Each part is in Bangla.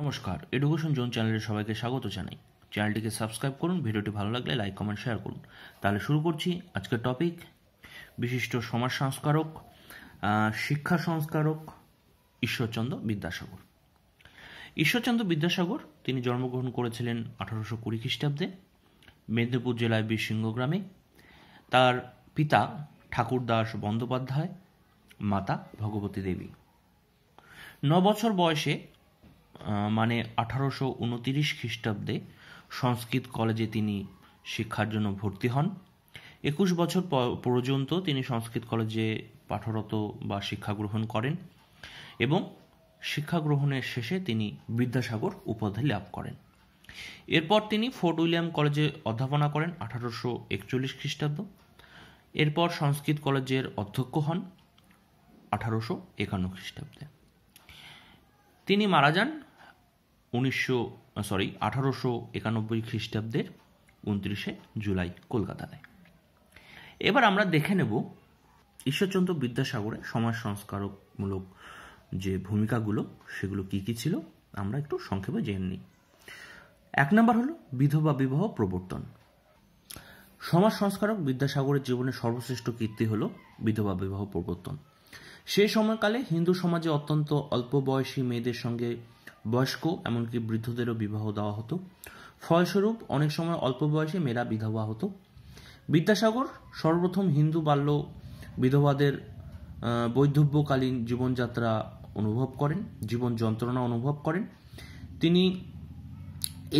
নমস্কার, এডুকেশন জোন চ্যানেলের সবাইকে স্বাগত জানাই। চ্যানেলটিকে সাবস্ক্রাইব করুন, ভিডিওটি ভালো লাগলে লাইক কমেন্ট শেয়ার করুন। তাহলে শুরু করছি আজকের টপিক। বিশিষ্ট সমাজ সংস্কারক, শিক্ষা সংস্কারক ঈশ্বরচন্দ্র বিদ্যাসাগর। ঈশ্বরচন্দ্র বিদ্যাসাগর তিনি জন্মগ্রহণ করেছিলেন 1820 খ্রিস্টাব্দে মেদিনীপুর জেলায় বীরসিংহ গ্রামে। তার পিতা ঠাকুরদাস বন্দ্যোপাধ্যায়, মাতা ভগবতী দেবী। 9 বছর বয়সে মানে 1829 খ্রিস্টাব্দে সংস্কৃত কলেজে তিনি শিক্ষার জন্য ভর্তি হন। 21 বছর পর্যন্ত তিনি সংস্কৃত কলেজে পাঠরত বা শিক্ষা গ্রহণ করেন এবং শিক্ষা গ্রহণের শেষে তিনি বিদ্যাসাগর উপাধি লাভ করেন। এরপর তিনি ফোর্ট উইলিয়াম কলেজে অধ্যাপনা করেন 1841 খ্রিস্টাব্দ। এরপর সংস্কৃত কলেজের অধ্যক্ষ হন 1851 খ্রিস্টাব্দে। তিনি মারা যান 1891 খ্রিস্টাব্দের 29শে জুলাই কলকাতায়। এবার আমরা দেখে নেব ঈশ্বরচন্দ্র বিদ্যাসাগরের সমাজ সংস্কারকমূলক যে ভূমিকাগুলো, সেগুলো কি কি ছিল আমরা একটু সংক্ষেপে জেনে নিই। 1 নম্বর হলো বিধবা বিবাহ প্রবর্তন। সমাজ সংস্কারক বিদ্যাসাগরের জীবনে সর্বশ্রেষ্ঠ কীর্তি হলো বিধবা বিবাহ প্রবর্তন। সেই সময়কালে হিন্দু সমাজে অত্যন্ত অল্প বয়সী মেয়েদের সঙ্গে বয়স্ক এমনকি বৃদ্ধদেরও বিবাহ দেওয়া হতো। ফলস্বরূপ অনেক সময় অল্প বয়সে মেয়েরা বিধবা হতো। বিদ্যাসাগর সর্বপ্রথম হিন্দু বাল্য বিধবাদের বৈধব্যকালীন জীবনযাত্রা অনুভব করেন, জীবন যন্ত্রণা অনুভব করেন। তিনি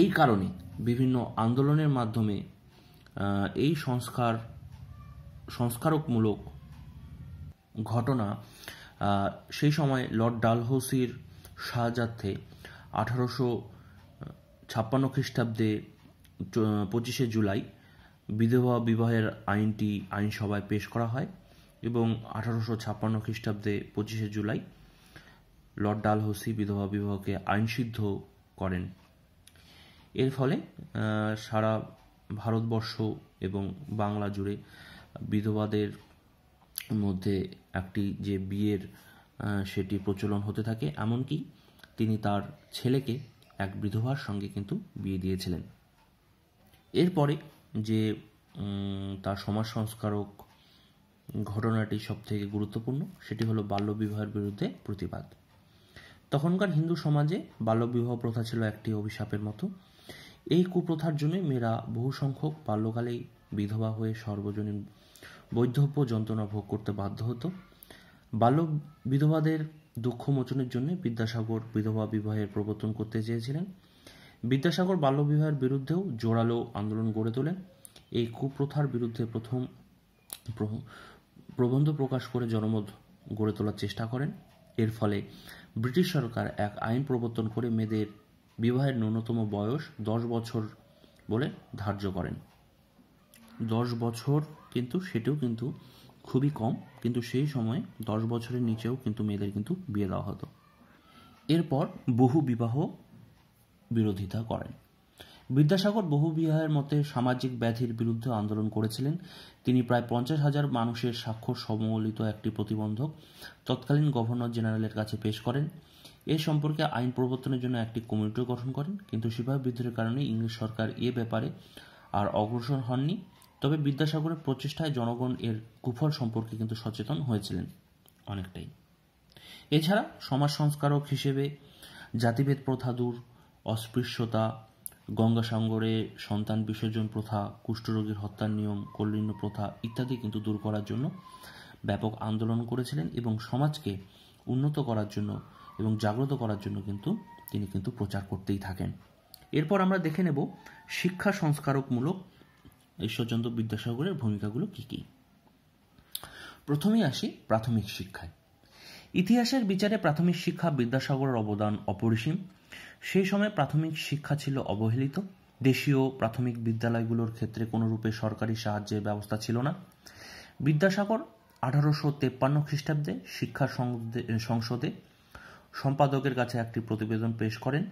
এই কারণে বিভিন্ন আন্দোলনের মাধ্যমে এই সংস্কারকমূলক ঘটনা সেই সময় লর্ড ডালহৌসির সাহায্যে 1856 খ্রিস্টাব্দে 25শে জুলাই বিধবা বিবাহের আইনটি আইনসভায় পেশ করা হয় এবং 1856 খ্রিস্টাব্দে 25শে জুলাই লর্ড ডালহৌসি বিধবা বিবাহকে আইনসিদ্ধ করেন। এর ফলে সারা ভারতবর্ষ এবং বাংলা জুড়ে বিধবাদের মধ্যে একটি যে বিয়ের সেটি প্রচলন হতে থাকে। এমনকি তিনি তার ছেলেকে এক বিধবার সঙ্গে কিন্তু বিয়ে দিয়েছিলেন। এরপরে যে তার সমাজ সংস্কারক ঘটনাটি সবথেকে গুরুত্বপূর্ণ সেটি হলো বাল্যবিবাহের বিরুদ্ধে প্রতিবাদ। তখনকার হিন্দু সমাজে বাল্যবিবাহ প্রথা ছিল একটি অভিশাপের মতো। এই কুপ্রথার জন্য মেয়েরা বহু সংখ্যক বাল্যকালেই বিধবা হয়ে সর্বজনীন বৈধব্য যন্ত্রণা ভোগ করতে বাধ্য হতো। বাল্য বিধবাদের দুঃখ মোচনের জন্য বিদ্যাসাগর বিধবা বিবাহের প্রবর্তন করতে চেয়েছিলেন। বিদ্যাসাগর বাল্যবিবাহের বিরুদ্ধেও জোরালো আন্দোলন গড়ে তোলেন। এই কুপ্রথার বিরুদ্ধে প্রথম প্রবন্ধ প্রকাশ করে জনমত গড়ে তোলার চেষ্টা করেন। এর ফলে ব্রিটিশ সরকার এক আইন প্রবর্তন করে মেয়েদের বিবাহের ন্যূনতম বয়স 10 বছর বলে ধার্য করেন। 10 বছর কিন্তু সেটিও কিন্তু খুবই কম, কিন্তু সেই সময় 10 বছরের নিচেও কিন্তু মেয়েদের কিন্তু বিয়ে দেওয়া হতো। এরপর বহু বিবাহ বিরোধিতা করেন। বিদ্যাসাগর বহু বিবাহের মতে সামাজিক ব্যাধির বিরুদ্ধে আন্দোলন করেছিলেন। তিনি প্রায় 50,000 মানুষের স্বাক্ষর সম্বলিত একটি প্রতিবন্ধক তৎকালীন গভর্নর জেনারেলের কাছে পেশ করেন। এ সম্পর্কে আইন প্রবর্তনের জন্য একটি কমিটি গঠন করেন, কিন্তু সিপাহী বিদ্রোহের কারণে ইংরেজ সরকার এ ব্যাপারে আর অগ্রসর হননি। তবে বিদ্যাসাগরের প্রচেষ্টায় জনগণ এর কুফল সম্পর্কে কিন্তু সচেতন হয়েছিলেন অনেকটাই। এছাড়া সমাজ সংস্কারক হিসেবে জাতিভেদ প্রথা দূর, অস্পৃশ্যতা, গঙ্গাসাগরে সন্তান বিসর্জন প্রথা, কুষ্ঠরোগীর হত্যার নিয়ম, কল্লিন্য প্রথা ইত্যাদি কিন্তু দূর করার জন্য ব্যাপক আন্দোলন করেছিলেন এবং সমাজকে উন্নত করার জন্য এবং জাগ্রত করার জন্য কিন্তু তিনি কিন্তু প্রচার করতেই থাকেন। এরপর আমরা দেখে নেব শিক্ষা সংস্কারকমূলক ঈশ্বরচন্দ্র বিদ্যাসাগরের ভূমিকাগুলো কি কি। প্রথমেই আসি প্রাথমিক শিক্ষায়। ইতিহাসের বিচারে প্রাথমিক শিক্ষা বিদ্যাসাগরের অবদান অপরিসীম। সেই সময় প্রাথমিক শিক্ষা ছিল অবহেলিত। দেশীয় প্রাথমিক বিদ্যালয়গুলোর ক্ষেত্রে কোনোরূপে সরকারি সাহায্যের ব্যবস্থা ছিল না। বিদ্যাসাগর 1853 খ্রিস্টাব্দে শিক্ষা সংসদে সম্পাদকের কাছে একটি প্রতিবেদন পেশ করেন।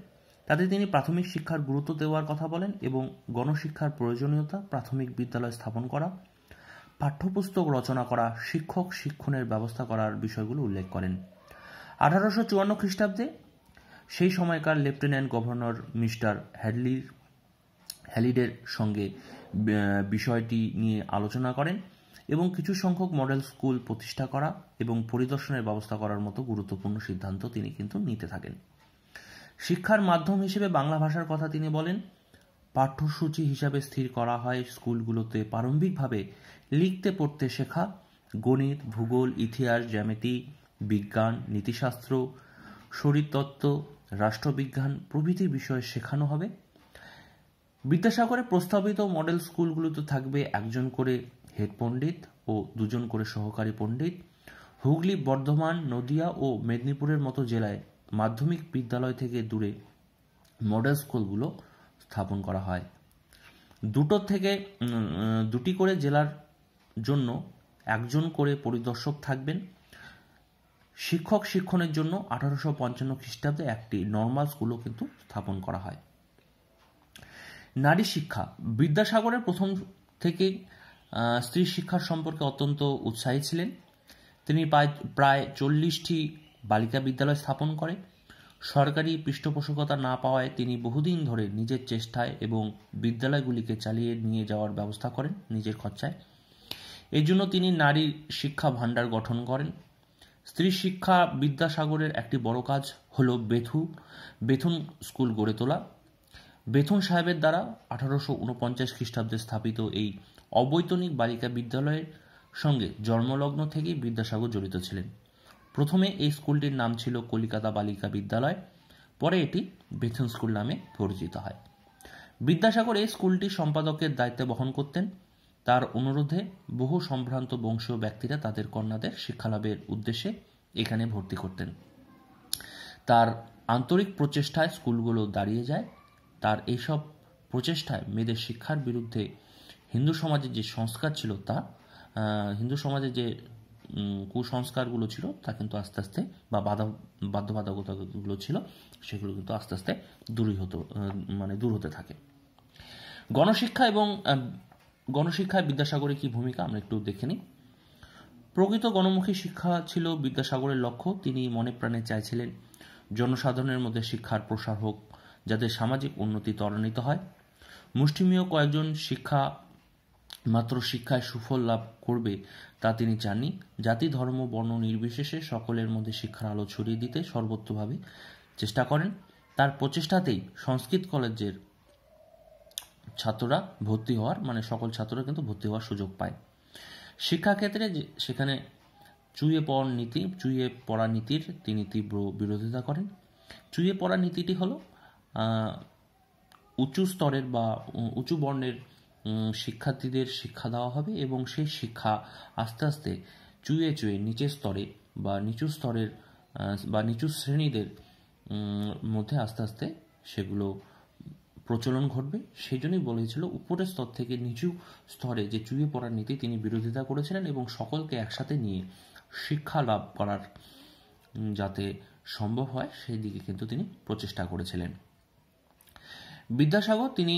তাতে তিনি প্রাথমিক শিক্ষার গুরুত্ব দেওয়ার কথা বলেন এবং গণশিক্ষার প্রয়োজনীয়তা, প্রাথমিক বিদ্যালয় স্থাপন করা, পাঠ্যপুস্তক রচনা করা, শিক্ষক শিক্ষণের ব্যবস্থা করার বিষয়গুলো উল্লেখ করেন। 1854 খ্রিস্টাব্দে সেই সময়কার লেফটেন্যান্ট গভর্নর মিস্টার হ্যালিডের সঙ্গে বিষয়টি নিয়ে আলোচনা করেন এবং কিছু সংখ্যক মডেল স্কুল প্রতিষ্ঠা করা এবং পরিদর্শনের ব্যবস্থা করার মতো গুরুত্বপূর্ণ সিদ্ধান্ত তিনি কিন্তু নিতে থাকেন। শিক্ষার মাধ্যম হিসেবে বাংলা ভাষার কথা তিনি বলেন। পাঠ্যসূচি হিসাবে স্থির করা হয় স্কুলগুলোতে প্রারম্ভিকভাবে লিখতে পড়তে শেখা, গণিত, ভূগোল, ইতিহাস, জ্যামিতি, বিজ্ঞান, নীতিশাস্ত্র, শরীরতত্ত্ব, রাষ্ট্রবিজ্ঞান প্রভৃতি বিষয়ে শেখানো হবে। বিদ্যাসাগরের প্রস্তাবিত মডেল স্কুলগুলোতে থাকবে একজন করে হেড পণ্ডিত ও দুজন করে সহকারী পণ্ডিত। হুগলি, বর্ধমান, নদিয়া ও মেদিনীপুরের মতো জেলায় মাধ্যমিক বিদ্যালয় থেকে দূরে মডেল স্কুলগুলো স্থাপন করা হয়। দুটি করে জেলার জন্য একজন করে পরিদর্শক থাকবেন। শিক্ষক শিক্ষণের জন্য 1855 খ্রিস্টাব্দে একটি নর্মাল স্কুলও কিন্তু স্থাপন করা হয়। নারী শিক্ষা। বিদ্যাসাগরের প্রথম থেকে স্ত্রী শিক্ষার সম্পর্কে অত্যন্ত উৎসাহী ছিলেন। তিনি প্রায় 40টি বালিকা বিদ্যালয় স্থাপন করেন। সরকারি পৃষ্ঠপোষকতা না পাওয়ায় তিনি বহুদিন ধরে নিজের চেষ্টায় এবং বিদ্যালয়গুলিকে চালিয়ে নিয়ে যাওয়ার ব্যবস্থা করেন নিজের খরচায়। এই জন্য তিনি নারী শিক্ষা ভাণ্ডার গঠন করেন। স্ত্রী শিক্ষা বিদ্যাসাগরের একটি বড় কাজ হল বেথুন স্কুল গড়ে তোলা। বেথুন সাহেবের দ্বারা 1849 খ্রিস্টাব্দে স্থাপিত এই অবৈতনিক বালিকা বিদ্যালয়ের সঙ্গে জন্মলগ্ন থেকেই বিদ্যাসাগর জড়িত ছিলেন। প্রথমে এই স্কুলটির নাম ছিল কলিকাতা বালিকা বিদ্যালয়, পরে এটি বেথুন স্কুল নামে পরিচিত হয়। বিদ্যাসাগর এই স্কুলটি সম্পাদকের দায়িত্ব বহন করতেন। তার অনুরোধে বহু সম্ভ্রান্ত বংশীয় ব্যক্তিরা তাদের কন্যাদের শিক্ষালাভের উদ্দেশ্যে এখানে ভর্তি করতেন। তার আন্তরিক প্রচেষ্টায় স্কুলগুলো দাঁড়িয়ে যায়। তার এইসব প্রচেষ্টায় মেয়েদের শিক্ষার বিরুদ্ধে হিন্দু সমাজের যে সংস্কার ছিল তা, হিন্দু সমাজের যে কুসংস্কারগুলো ছিল তা কিন্তু আস্তে আস্তে, বা বাধ্যবাধকতাগুলো ছিল সেগুলো কিন্তু আস্তে আস্তে দূর হতে থাকে। গণশিক্ষায় বিদ্যাসাগরের কি ভূমিকা আমরা একটু দেখে নিই। প্রকৃত গণমুখী শিক্ষা ছিল বিদ্যাসাগরের লক্ষ্য। তিনি মনে প্রাণে চাইছিলেন জনসাধারণের মধ্যে শিক্ষার প্রসার হোক, যাতে সামাজিক উন্নতি ত্বরান্বিত হয়। মুষ্টিমেয় কয়েকজন শিক্ষায় সুফল লাভ করবে তা তিনি চাননি। জাতি, ধর্ম, বর্ণ নির্বিশেষে সকলের মধ্যে শিক্ষার আলো ছড়িয়ে দিতে সর্বত্রভাবে চেষ্টা করেন। তার প্রচেষ্টাতেই সংস্কৃত কলেজের ছাত্ররা ভর্তি হওয়ার, মানে সকল ছাত্ররা কিন্তু ভর্তি হওয়ার সুযোগ পায়। শিক্ষাক্ষেত্রে সেখানে চুইয়ে পড়া নীতির তিনি তীব্র বিরোধিতা করেন। চুইয়ে পড়া নীতিটি হল উঁচু স্তরের বা উঁচু বর্ণের শিক্ষার্থীদের শিক্ষা দেওয়া হবে এবং সেই শিক্ষা আস্তে আস্তে চুয়ে নিচের স্তরে বা নিচু শ্রেণীদের মধ্যে আস্তে আস্তে সেগুলো প্রচলন ঘটবে। সেই জন্যই বলেছিল উপরের স্তর থেকে নিচু স্তরে যে চুয়ে পড়ার নীতি, তিনি বিরোধিতা করেছিলেন এবং সকলকে একসাথে নিয়ে শিক্ষা লাভ করার যাতে সম্ভব হয় সেই দিকে কিন্তু তিনি প্রচেষ্টা করেছিলেন। বিদ্যাসাগর তিনি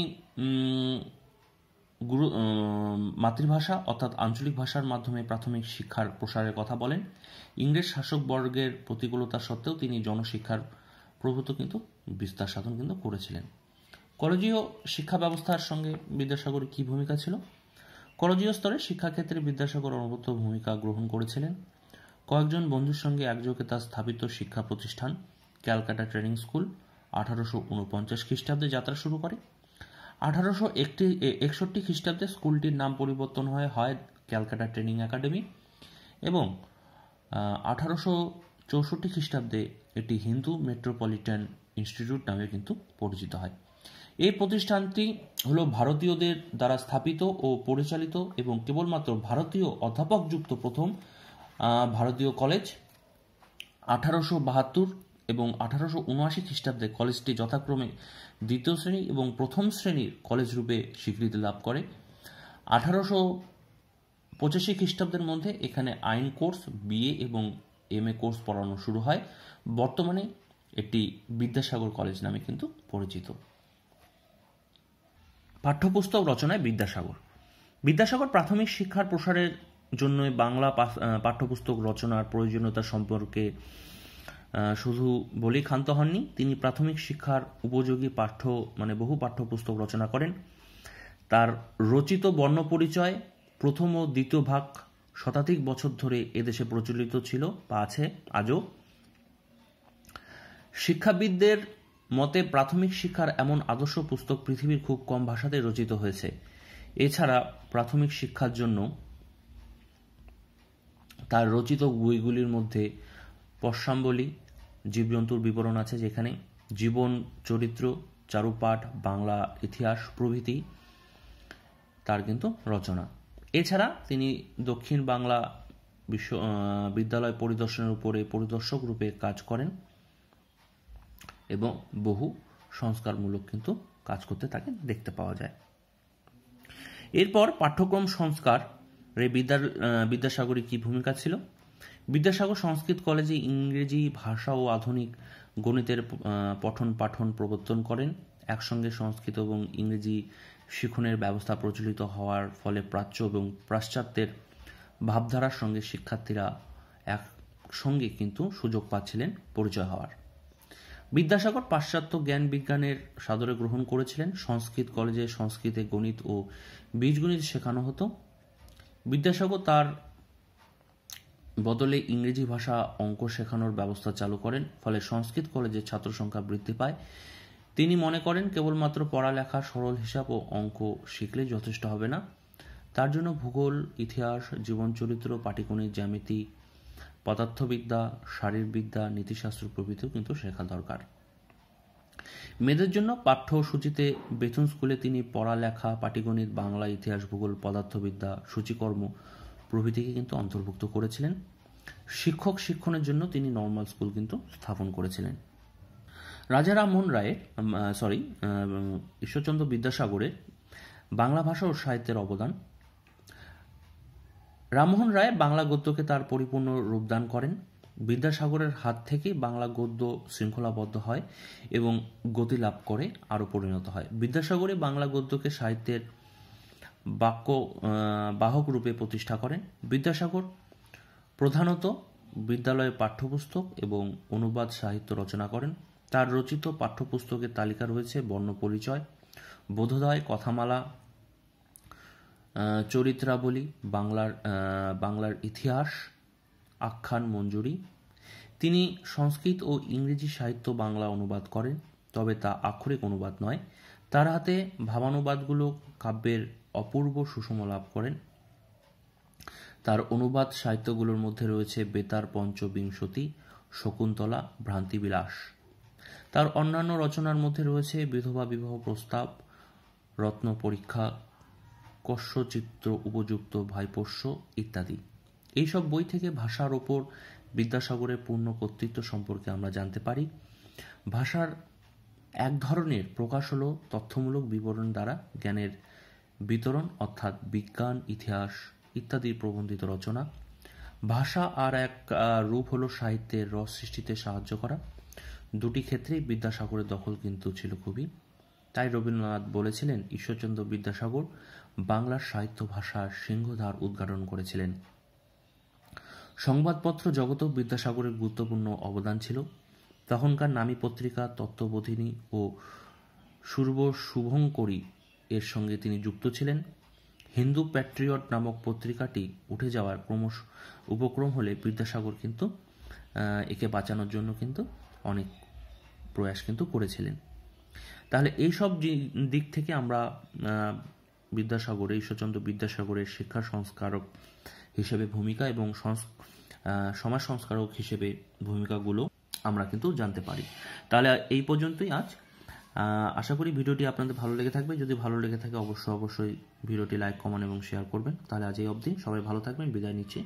মাতৃভাষা অর্থাৎ আঞ্চলিক ভাষার মাধ্যমে প্রাথমিক শিক্ষার প্রসারের কথা বলেন। ইংরেজ শাসকবর্গের প্রতিকূলতা সত্ত্বেও তিনি জনশিক্ষার প্রভূত কিন্তু বিস্তার সাধন কিন্তু করেছিলেন। কলেজীয় শিক্ষা ব্যবস্থার সঙ্গে বিদ্যাসাগরের কী ভূমিকা ছিল? কলেজীয় স্তরে শিক্ষাক্ষেত্রে বিদ্যাসাগর অনবদ্য ভূমিকা গ্রহণ করেছিলেন। কয়েকজন বন্ধুর সঙ্গে একযোগে তার স্থাপিত শিক্ষা প্রতিষ্ঠান ক্যালকাটা ট্রেনিং স্কুল 1849 খ্রিস্টাব্দে যাত্রা শুরু করে। 1861 খ্রিস্টাব্দে স্কুলটির নাম পরিবর্তন হয় ক্যালকাটা ট্রেনিং অ্যাকাডেমি এবং 1864 খ্রিস্টাব্দে এটি হিন্দু মেট্রোপলিটান ইনস্টিটিউট নামে কিন্তু পরিচিত হয়। এই প্রতিষ্ঠানটি হল ভারতীয়দের দ্বারা স্থাপিত ও পরিচালিত এবং কেবলমাত্র ভারতীয় অধ্যাপকযুক্ত প্রথম ভারতীয় কলেজ। 1872 এবং 1879 খ্রিস্টাব্দে কলেজটি যথাক্রমে দ্বিতীয় শ্রেণী এবং প্রথম শ্রেণীর কলেজ রূপে স্বীকৃতি লাভ করে। 1885 খ্রিস্টাব্দের মধ্যে এখানে আইন কোর্স, BA এবং MA কোর্স পড়ানো শুরু হয়। বর্তমানে এটি বিদ্যাসাগর কলেজ নামে কিন্তু পরিচিত। পাঠ্যপুস্তক রচনায় বিদ্যাসাগর প্রাথমিক শিক্ষার প্রসারের জন্য বাংলা পাঠ্যপুস্তক রচনার প্রয়োজনীয়তা সম্পর্কে শুধু বলেই ক্ষান্ত হননি, তিনি প্রাথমিক শিক্ষার উপযোগী বহু পাঠ্যপুস্তক রচনা করেন। তার রচিত বর্ণ পরিচয় প্রথম ও দ্বিতীয় ভাগ শতাধিক বছর ধরে এদেশে প্রচলিত ছিল বা আছে আজও। শিক্ষাবিদদের মতে প্রাথমিক শিক্ষার এমন আদর্শ পুস্তক পৃথিবীর খুব কম ভাষাতে রচিত হয়েছে। এছাড়া প্রাথমিক শিক্ষার জন্য তার রচিত বইগুলির মধ্যে পশ্যাম্বলী, জীবজন্তুর বিবরণ আছে, যেখানে জীবন চরিত্র, চারুপাঠ, বাংলা ইতিহাস প্রভৃতি তার কিন্তু রচনা। এছাড়া তিনি দক্ষিণ বাংলা বিদ্যালয় পরিদর্শনের উপরে পরিদর্শক রূপে কাজ করেন এবং বহু সংস্কারমূলক কিন্তু কাজ করতে তাকে দেখতে পাওয়া যায়। এরপর পাঠ্যক্রম সংস্কারে বিদ্যাসাগরের কি ভূমিকা ছিল? বিদ্যাসাগর সংস্কৃত কলেজে ইংরেজি ভাষা ও আধুনিক গণিতের পঠন পাঠন প্রবর্তন করেন। একসঙ্গে সংস্কৃত এবং ইংরেজি শিক্ষণের ব্যবস্থা প্রচলিত হওয়ার ফলে প্রাচ্য এবং পাশ্চাত্যের ভাবধারার সঙ্গে শিক্ষার্থীরা একসঙ্গে কিন্তু সুযোগ পাচ্ছিলেন পরিচয় হওয়ার। বিদ্যাসাগর পাশ্চাত্য জ্ঞান বিজ্ঞানের সাদরে গ্রহণ করেছিলেন। সংস্কৃত কলেজে সংস্কৃতে গণিত ও বীজগণিত শেখানো হতো। বিদ্যাসাগর তার বদলে ইংরেজি ভাষা অঙ্ক শেখানোর ব্যবস্থা চালু করেন, ফলে সংস্কৃত কলেজের ছাত্র সংখ্যা বৃদ্ধি পায়। তিনি মনে করেন কেবলমাত্র পড়ালেখা, সরল হিসাব ও অঙ্ক শিখলে যথেষ্ট হবে না, তার জন্য ভূগোল, ইতিহাস, জীবন চরিত্র, পাটিগণিত, জ্যামিতি, পদার্থবিদ্যা, শারীরবিদ্যা, নীতিশাস্ত্র প্রভৃতিও কিন্তু শেখা দরকার। মেয়েদের জন্য পাঠ্যসূচিতে বেথুন স্কুলে তিনি পড়ালেখা, পাটিগণিত, বাংলা, ইতিহাস, ভূগোল, পদার্থবিদ্যা, সূচিকর্ম প্রভৃতিকে কিন্তু অন্তর্ভুক্ত করেছিলেন। শিক্ষক শিক্ষণের জন্য তিনি নর্মাল স্কুল কিন্তু স্থাপন করেছিলেন। রাজা রামমোহন রায়ের ঈশ্বরচন্দ্র বিদ্যাসাগরের বাংলা ভাষা ও সাহিত্যের অবদান। রামমোহন রায় বাংলা গদ্যকে তার পরিপূর্ণ রূপদান করেন। বিদ্যাসাগরের হাত থেকে বাংলা গদ্য শৃঙ্খলাবদ্ধ হয় এবং গতি লাভ করে আরও পরিণত হয়। বিদ্যাসাগরই বাংলা গদ্যকে সাহিত্যের বাক্য বাহক রূপে প্রতিষ্ঠা করেন। বিদ্যাসাগর প্রধানত বিদ্যালয়ে পাঠ্যপুস্তক এবং অনুবাদ সাহিত্য রচনা করেন। তার রচিত পাঠ্যপুস্তকের তালিকা রয়েছে বর্ণ পরিচয়, বোধোদয়, কথামালা, চরিত্রাবলী, বাংলার ইতিহাস, আখ্যান মঞ্জুরি। তিনি সংস্কৃত ও ইংরেজি সাহিত্য বাংলা অনুবাদ করেন, তবে তা আক্ষরিক অনুবাদ নয়। তার হাতে ভাবানুবাদগুলো কাব্যের অপূর্ব সুষম লাভ করেন। তার অনুবাদ সাহিত্যগুলোর মধ্যে রয়েছে বেতার পঞ্চবিংশী, শকুন্তলা, ভ্রান্তি বিলাস। তার অন্যান্য রচনার মধ্যে রয়েছে বিধবা বিবাহ প্রস্তাব, রত্ন পরীক্ষা, কস্যচিত্র উপযুক্ত ভাইপোষ্য ইত্যাদি। এইসব বই থেকে ভাষার ওপর বিদ্যাসাগরের পূর্ণ কর্তৃত্ব সম্পর্কে আমরা জানতে পারি। ভাষার এক ধরনের প্রকাশ হল তথ্যমূলক বিবরণ দ্বারা জ্ঞানের বিতরণ, অর্থাৎ বিজ্ঞান, ইতিহাস ইত্যাদির প্রবন্ধিত রচনা। ভাষা আর এক রূপ হল সাহিত্যের রস সৃষ্টিতে সাহায্য করা। দুটি ক্ষেত্রেই বিদ্যাসাগরের দখল কিন্তু ছিল খুবই। তাই রবীন্দ্রনাথ বলেছিলেন, ঈশ্বরচন্দ্র বিদ্যাসাগর বাংলার সাহিত্য ভাষার সিংহদ্বার উদ্ঘাটন করেছিলেন। সংবাদপত্র জগতেও বিদ্যাসাগরের গুরুত্বপূর্ণ অবদান ছিল। তখনকার নামী পত্রিকা তত্ত্ববোধিনী ও সূর্ব শুভঙ্করী এর সঙ্গে তিনি যুক্ত ছিলেন। হিন্দু প্যাট্রিয়ট নামক পত্রিকাটি উঠে যাওয়ার ক্রমশ উপক্রম হলে বিদ্যাসাগর কিন্তু একে বাঁচানোর জন্য কিন্তু অনেক প্রয়াস কিন্তু করেছিলেন। তাহলে এইসব দিক থেকে আমরা ঈশ্বরচন্দ্র বিদ্যাসাগরের শিক্ষা সংস্কারক হিসেবে ভূমিকা এবং সমাজ সংস্কারক হিসেবে ভূমিকাগুলো আমরা কিন্তু জানতে পারি। তাহলে এই পর্যন্তই আজ। আশা করি ভিডিওটি আপনাদের ভালো লেগে থাকবে। যদি ভালো লেগে থাকে অবশ্যই ভিডিওটি লাইক, কমেন্ট এবং শেয়ার করবেন। তাহলে আজ এই অবধি, সবাই ভালো থাকবেন। বিদায় নিচ্ছি।